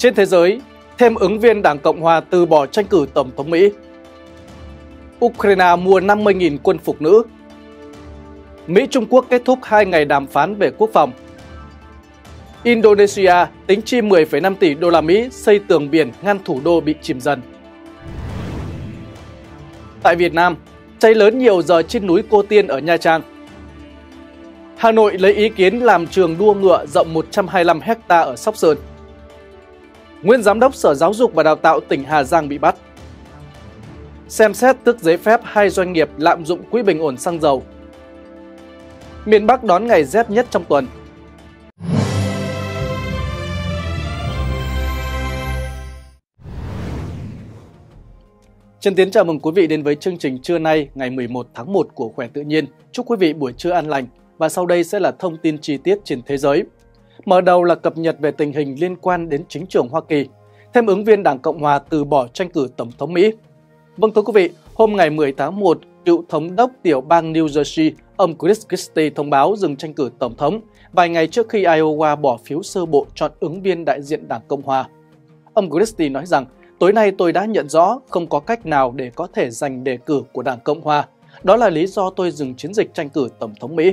Trên thế giới, thêm ứng viên Đảng Cộng Hòa từ bỏ tranh cử Tổng thống Mỹ. Ukraine mua 50.000 quân phục nữ. Mỹ-Trung Quốc kết thúc 2 ngày đàm phán về quốc phòng. Indonesia tính chi 10,5 tỷ đô la Mỹ xây tường biển ngăn thủ đô bị chìm dần. Tại Việt Nam, cháy lớn nhiều giờ trên núi Cô Tiên ở Nha Trang. Hà Nội lấy ý kiến làm trường đua ngựa rộng 125 ha ở Sóc Sơn. Nguyên Giám đốc Sở Giáo dục và Đào tạo tỉnh Hà Giang bị bắt. Xem xét tước giấy phép 2 doanh nghiệp lạm dụng quỹ bình ổn xăng dầu. Miền Bắc đón ngày rét nhất trong tuần. Trần Tiến chào mừng quý vị đến với chương trình trưa nay ngày 11 tháng 1 của Khỏe Tự Nhiên. Chúc quý vị buổi trưa an lành và sau đây sẽ là thông tin chi tiết trên thế giới. Mở đầu là cập nhật về tình hình liên quan đến chính trường Hoa Kỳ. Thêm ứng viên Đảng Cộng Hòa từ bỏ tranh cử Tổng thống Mỹ. Vâng thưa quý vị, hôm ngày 10 tháng 1, cựu thống đốc tiểu bang New Jersey, ông Chris Christie thông báo dừng tranh cử Tổng thống vài ngày trước khi Iowa bỏ phiếu sơ bộ chọn ứng viên đại diện Đảng Cộng Hòa. Ông Christie nói rằng, tối nay tôi đã nhận rõ không có cách nào để có thể giành đề cử của Đảng Cộng Hòa. Đó là lý do tôi dừng chiến dịch tranh cử Tổng thống Mỹ.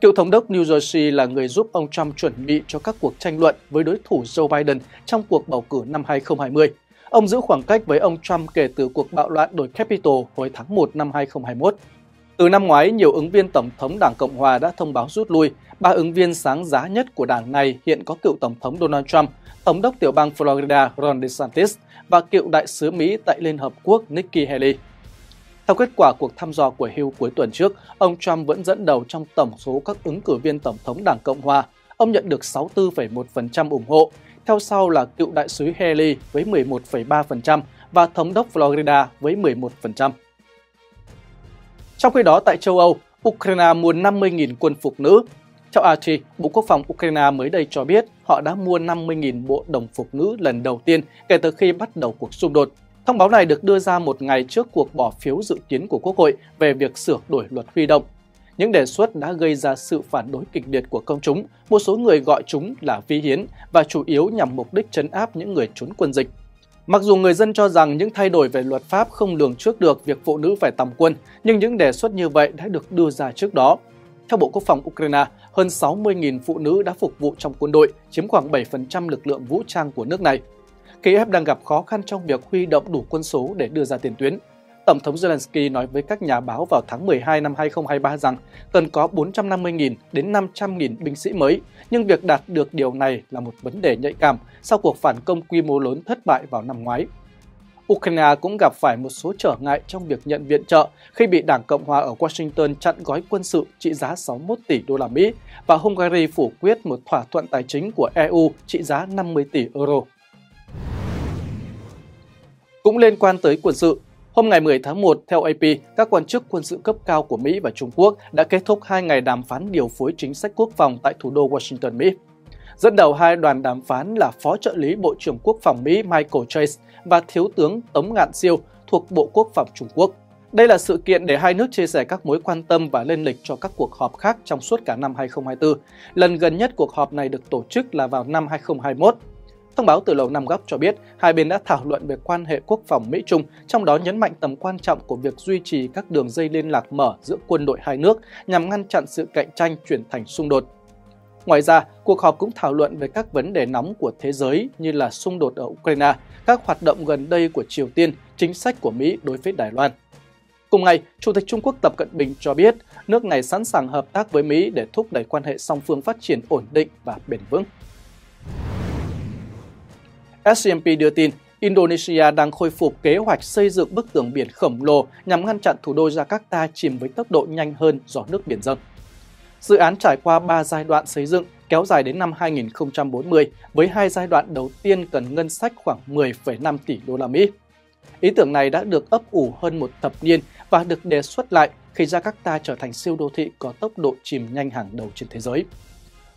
Cựu thống đốc New Jersey là người giúp ông Trump chuẩn bị cho các cuộc tranh luận với đối thủ Joe Biden trong cuộc bầu cử năm 2020. Ông giữ khoảng cách với ông Trump kể từ cuộc bạo loạn đồi Capitol hồi tháng 1 năm 2021. Từ năm ngoái, nhiều ứng viên Tổng thống Đảng Cộng Hòa đã thông báo rút lui. 3 ứng viên sáng giá nhất của đảng này hiện có cựu Tổng thống Donald Trump, Thống đốc tiểu bang Florida Ron DeSantis và cựu đại sứ Mỹ tại Liên Hợp Quốc Nikki Haley. Theo kết quả cuộc thăm dò của Hill cuối tuần trước, ông Trump vẫn dẫn đầu trong tổng số các ứng cử viên Tổng thống Đảng Cộng Hòa. Ông nhận được 64,1% ủng hộ, theo sau là cựu đại sứ Haley với 11,3% và Thống đốc Florida với 11%. Trong khi đó, tại châu Âu, Ukraine mua 50.000 quân phục nữ. Theo RT, Bộ Quốc phòng Ukraine mới đây cho biết họ đã mua 50.000 bộ đồng phục nữ lần đầu tiên kể từ khi bắt đầu cuộc xung đột. Thông báo này được đưa ra một ngày trước cuộc bỏ phiếu dự kiến của Quốc hội về việc sửa đổi luật huy động. Những đề xuất đã gây ra sự phản đối kịch liệt của công chúng, một số người gọi chúng là vi hiến và chủ yếu nhằm mục đích trấn áp những người trốn quân dịch. Mặc dù người dân cho rằng những thay đổi về luật pháp không lường trước được việc phụ nữ phải tòng quân, nhưng những đề xuất như vậy đã được đưa ra trước đó. Theo Bộ Quốc phòng Ukraine, hơn 60.000 phụ nữ đã phục vụ trong quân đội, chiếm khoảng 7% lực lượng vũ trang của nước này. Kiev đang gặp khó khăn trong việc huy động đủ quân số để đưa ra tiền tuyến. Tổng thống Zelensky nói với các nhà báo vào tháng 12 năm 2023 rằng cần có 450.000 đến 500.000 binh sĩ mới, nhưng việc đạt được điều này là một vấn đề nhạy cảm sau cuộc phản công quy mô lớn thất bại vào năm ngoái. Ukraine cũng gặp phải một số trở ngại trong việc nhận viện trợ khi bị Đảng Cộng Hòa ở Washington chặn gói quân sự trị giá 61 tỷ đô la Mỹ và Hungary phủ quyết một thỏa thuận tài chính của EU trị giá 50 tỷ euro. Cũng liên quan tới quân sự, hôm ngày 10 tháng 1, theo AP, các quan chức quân sự cấp cao của Mỹ và Trung Quốc đã kết thúc 2 ngày đàm phán điều phối chính sách quốc phòng tại thủ đô Washington, Mỹ. Dẫn đầu 2 đoàn đàm phán là Phó trợ lý Bộ trưởng Quốc phòng Mỹ Michael Chase và Thiếu tướng Tống Ngạn Siêu thuộc Bộ Quốc phòng Trung Quốc. Đây là sự kiện để hai nước chia sẻ các mối quan tâm và lên lịch cho các cuộc họp khác trong suốt cả năm 2024. Lần gần nhất cuộc họp này được tổ chức là vào năm 2021. Thông báo từ Lầu Năm Góc cho biết, hai bên đã thảo luận về quan hệ quốc phòng Mỹ-Trung, trong đó nhấn mạnh tầm quan trọng của việc duy trì các đường dây liên lạc mở giữa quân đội hai nước nhằm ngăn chặn sự cạnh tranh chuyển thành xung đột. Ngoài ra, cuộc họp cũng thảo luận về các vấn đề nóng của thế giới như là xung đột ở Ukraine, các hoạt động gần đây của Triều Tiên, chính sách của Mỹ đối với Đài Loan. Cùng ngày, Chủ tịch Trung Quốc Tập Cận Bình cho biết nước này sẵn sàng hợp tác với Mỹ để thúc đẩy quan hệ song phương phát triển ổn định và bền vững. SCMP đưa tin, Indonesia đang khôi phục kế hoạch xây dựng bức tường biển khổng lồ nhằm ngăn chặn thủ đô Jakarta chìm với tốc độ nhanh hơn do nước biển dâng. Dự án trải qua 3 giai đoạn xây dựng kéo dài đến năm 2040 với 2 giai đoạn đầu tiên cần ngân sách khoảng 10,5 tỷ đô la Mỹ. Ý tưởng này đã được ấp ủ hơn một thập niên và được đề xuất lại khi Jakarta trở thành siêu đô thị có tốc độ chìm nhanh hàng đầu trên thế giới.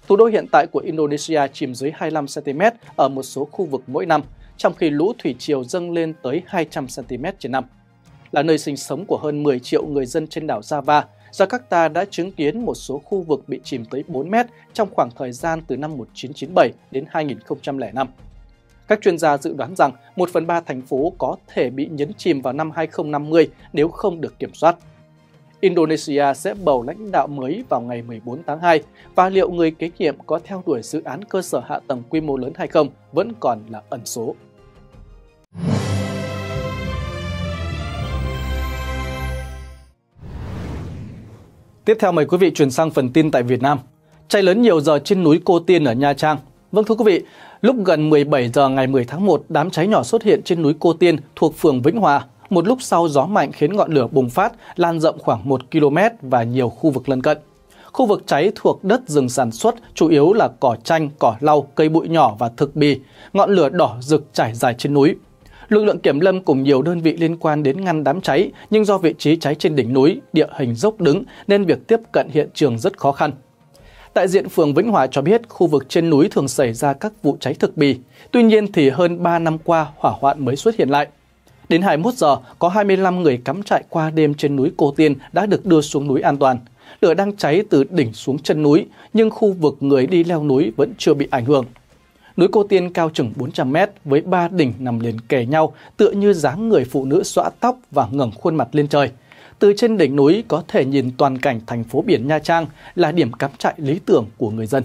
Thủ đô hiện tại của Indonesia chìm dưới 25 cm ở một số khu vực mỗi năm, trong khi lũ thủy triều dâng lên tới 200 cm trên năm. Là nơi sinh sống của hơn 10 triệu người dân trên đảo Java, Jakarta đã chứng kiến một số khu vực bị chìm tới 4 mét trong khoảng thời gian từ năm 1997 đến 2005. Các chuyên gia dự đoán rằng 1/3 thành phố có thể bị nhấn chìm vào năm 2050 nếu không được kiểm soát. Indonesia sẽ bầu lãnh đạo mới vào ngày 14 tháng 2 và liệu người kế nhiệm có theo đuổi dự án cơ sở hạ tầng quy mô lớn hay không vẫn còn là ẩn số. Tiếp theo mời quý vị chuyển sang phần tin tại Việt Nam. Cháy lớn nhiều giờ trên núi Cô Tiên ở Nha Trang. Vâng thưa quý vị, lúc gần 17 giờ ngày 10 tháng 1, đám cháy nhỏ xuất hiện trên núi Cô Tiên thuộc phường Vĩnh Hòa. Một lúc sau gió mạnh khiến ngọn lửa bùng phát, lan rộng khoảng 1 km và nhiều khu vực lân cận. Khu vực cháy thuộc đất rừng sản xuất, chủ yếu là cỏ chanh, cỏ lau, cây bụi nhỏ và thực bì. Ngọn lửa đỏ rực trải dài trên núi. Lực lượng kiểm lâm cùng nhiều đơn vị liên quan đến ngăn đám cháy, nhưng do vị trí cháy trên đỉnh núi, địa hình dốc đứng nên việc tiếp cận hiện trường rất khó khăn. Đại diện phường Vĩnh Hòa cho biết khu vực trên núi thường xảy ra các vụ cháy thực bì, tuy nhiên thì hơn 3 năm qua hỏa hoạn mới xuất hiện lại. Đến 21 giờ, có 25 người cắm trại qua đêm trên núi Cô Tiên đã được đưa xuống núi an toàn. Lửa đang cháy từ đỉnh xuống chân núi, nhưng khu vực người đi leo núi vẫn chưa bị ảnh hưởng. Núi Cô Tiên cao chừng 400 mét với 3 đỉnh nằm liền kề nhau, tựa như dáng người phụ nữ xõa tóc và ngẩng khuôn mặt lên trời. Từ trên đỉnh núi có thể nhìn toàn cảnh thành phố biển Nha Trang, là điểm cắm trại lý tưởng của người dân.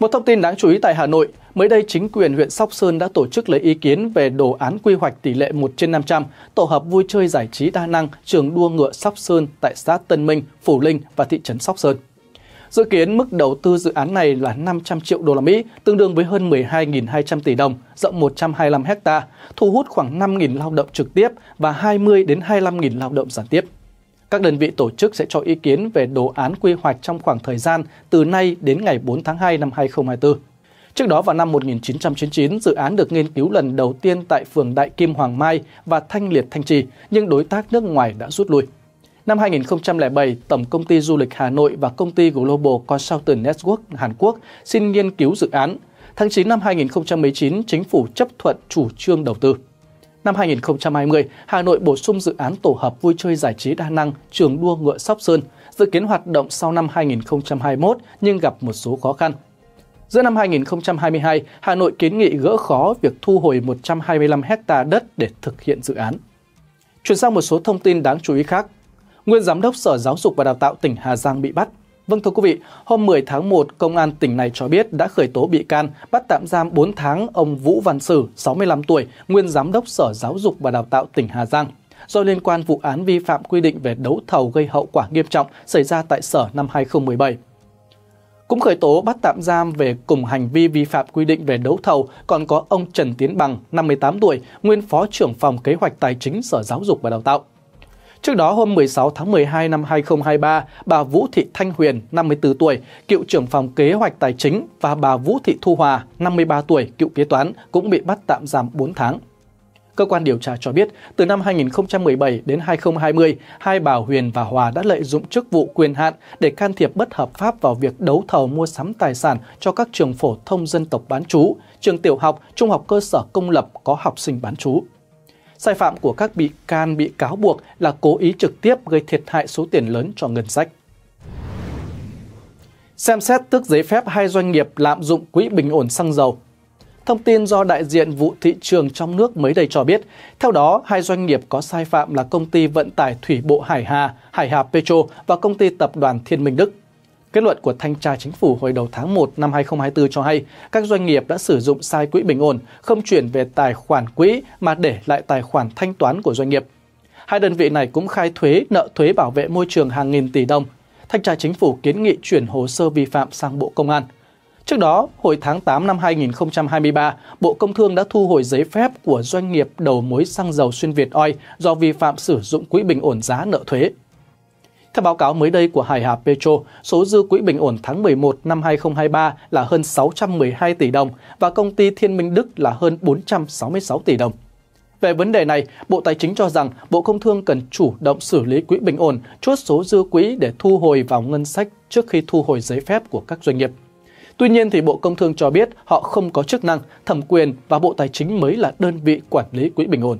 Một thông tin đáng chú ý tại Hà Nội, mới đây chính quyền huyện Sóc Sơn đã tổ chức lấy ý kiến về đồ án quy hoạch tỷ lệ 1/500, tổ hợp vui chơi giải trí đa năng trường đua ngựa Sóc Sơn tại xã Tân Minh, Phù Linh và thị trấn Sóc Sơn. Dự kiến mức đầu tư dự án này là 500 triệu đô la Mỹ, tương đương với hơn 12.200 tỷ đồng, rộng 125 ha, thu hút khoảng 5.000 lao động trực tiếp và 20 đến 25.000 lao động gián tiếp. Các đơn vị tổ chức sẽ cho ý kiến về đồ án quy hoạch trong khoảng thời gian từ nay đến ngày 4 tháng 2 năm 2024. Trước đó vào năm 1999, dự án được nghiên cứu lần đầu tiên tại phường Đại Kim Hoàng Mai và Thanh Liệt Thanh Trì, nhưng đối tác nước ngoài đã rút lui. Năm 2007, Tổng công ty Du lịch Hà Nội và công ty Global Consultant Network Hàn Quốc xin nghiên cứu dự án. Tháng 9 năm 2019, chính phủ chấp thuận chủ trương đầu tư. Năm 2020, Hà Nội bổ sung dự án tổ hợp vui chơi giải trí đa năng trường đua ngựa Sóc Sơn, dự kiến hoạt động sau năm 2021 nhưng gặp một số khó khăn. Giữa năm 2022, Hà Nội kiến nghị gỡ khó việc thu hồi 125 ha đất để thực hiện dự án. Chuyển sang một số thông tin đáng chú ý khác. Nguyên Giám đốc Sở Giáo dục và Đào tạo tỉnh Hà Giang bị bắt. Vâng thưa quý vị, hôm 10 tháng 1, Công an tỉnh này cho biết đã khởi tố bị can, bắt tạm giam 4 tháng ông Vũ Văn Sử, 65 tuổi, Nguyên Giám đốc Sở Giáo dục và Đào tạo tỉnh Hà Giang, do liên quan vụ án vi phạm quy định về đấu thầu gây hậu quả nghiêm trọng xảy ra tại Sở năm 2017. Cũng khởi tố bắt tạm giam về cùng hành vi vi phạm quy định về đấu thầu còn có ông Trần Tiến Bằng, 58 tuổi, Nguyên Phó trưởng phòng kế hoạch tài chính Sở Giáo dục và Đào tạo. Trước đó, hôm 16 tháng 12 năm 2023, bà Vũ Thị Thanh Huyền, 54 tuổi, cựu trưởng phòng kế hoạch tài chính và bà Vũ Thị Thu Hòa, 53 tuổi, cựu kế toán, cũng bị bắt tạm giam 4 tháng. Cơ quan điều tra cho biết, từ năm 2017 đến 2020, hai bà Huyền và Hòa đã lợi dụng chức vụ quyền hạn để can thiệp bất hợp pháp vào việc đấu thầu mua sắm tài sản cho các trường phổ thông dân tộc bán trú, trường tiểu học, trung học cơ sở công lập có học sinh bán trú. Sai phạm của các bị cáo buộc là cố ý trực tiếp gây thiệt hại số tiền lớn cho ngân sách. Xem xét tước giấy phép hai doanh nghiệp lạm dụng quỹ bình ổn xăng dầu. Thông tin do đại diện vụ thị trường trong nước mới đây cho biết, theo đó, hai doanh nghiệp có sai phạm là công ty vận tải thủy bộ Hải Hà Petro và công ty tập đoàn Thiên Minh Đức. Kết luận của Thanh tra Chính phủ hồi đầu tháng 1 năm 2024 cho hay các doanh nghiệp đã sử dụng sai quỹ bình ổn, không chuyển về tài khoản quỹ mà để lại tài khoản thanh toán của doanh nghiệp. Hai đơn vị này cũng khai thuế, nợ thuế bảo vệ môi trường hàng nghìn tỷ đồng. Thanh tra Chính phủ kiến nghị chuyển hồ sơ vi phạm sang Bộ Công an. Trước đó, hồi tháng 8 năm 2023, Bộ Công Thương đã thu hồi giấy phép của doanh nghiệp đầu mối xăng dầu xuyên Việt Oil do vi phạm sử dụng quỹ bình ổn giá nợ thuế. Theo báo cáo mới đây của Hải Hà Petro, số dư quỹ bình ổn tháng 11 năm 2023 là hơn 612 tỷ đồng và công ty Thiên Minh Đức là hơn 466 tỷ đồng. Về vấn đề này, Bộ Tài chính cho rằng Bộ Công Thương cần chủ động xử lý quỹ bình ổn, chốt số dư quỹ để thu hồi vào ngân sách trước khi thu hồi giấy phép của các doanh nghiệp. Tuy nhiên, thì Bộ Công Thương cho biết họ không có chức năng, thẩm quyền và Bộ Tài chính mới là đơn vị quản lý quỹ bình ổn.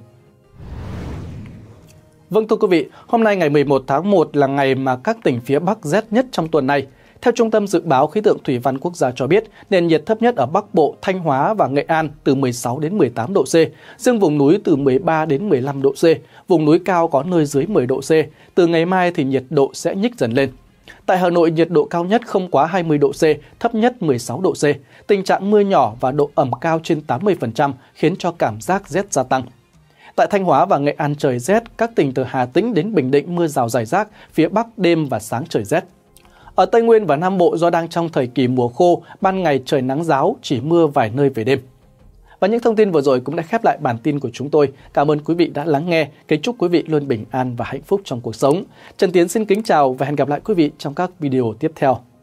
Vâng thưa quý vị, hôm nay ngày 11 tháng 1 là ngày mà các tỉnh phía Bắc rét nhất trong tuần này. Theo Trung tâm Dự báo Khí tượng Thủy văn Quốc gia cho biết, nền nhiệt thấp nhất ở Bắc Bộ, Thanh Hóa và Nghệ An từ 16 đến 18 độ C, riêng vùng núi từ 13 đến 15 độ C, vùng núi cao có nơi dưới 10 độ C. Từ ngày mai thì nhiệt độ sẽ nhích dần lên. Tại Hà Nội, nhiệt độ cao nhất không quá 20 độ C, thấp nhất 16 độ C. Tình trạng mưa nhỏ và độ ẩm cao trên 80% khiến cho cảm giác rét gia tăng. Tại Thanh Hóa và Nghệ An trời rét, các tỉnh từ Hà Tĩnh đến Bình Định mưa rào rải rác, phía Bắc đêm và sáng trời rét. Ở Tây Nguyên và Nam Bộ do đang trong thời kỳ mùa khô, ban ngày trời nắng ráo, chỉ mưa vài nơi về đêm. Và những thông tin vừa rồi cũng đã khép lại bản tin của chúng tôi. Cảm ơn quý vị đã lắng nghe. Kính chúc quý vị luôn bình an và hạnh phúc trong cuộc sống. Trần Tiến xin kính chào và hẹn gặp lại quý vị trong các video tiếp theo.